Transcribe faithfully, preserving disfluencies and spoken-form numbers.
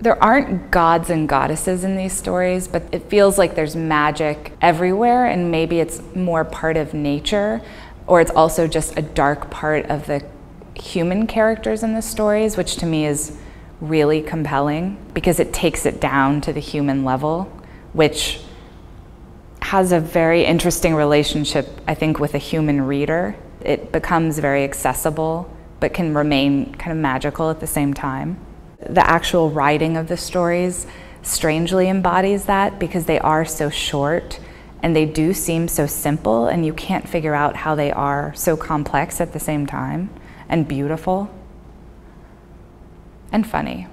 There aren't gods and goddesses in these stories, but it feels like there's magic everywhere, and maybe it's more part of nature, or it's also just a dark part of the human characters in the stories, which to me is really compelling because it takes it down to the human level, which has a very interesting relationship, I think, with a human reader. It becomes very accessible, but can remain kind of magical at the same time. The actual writing of the stories strangely embodies that because they are so short and they do seem so simple, and you can't figure out how they are so complex at the same time, and beautiful and funny.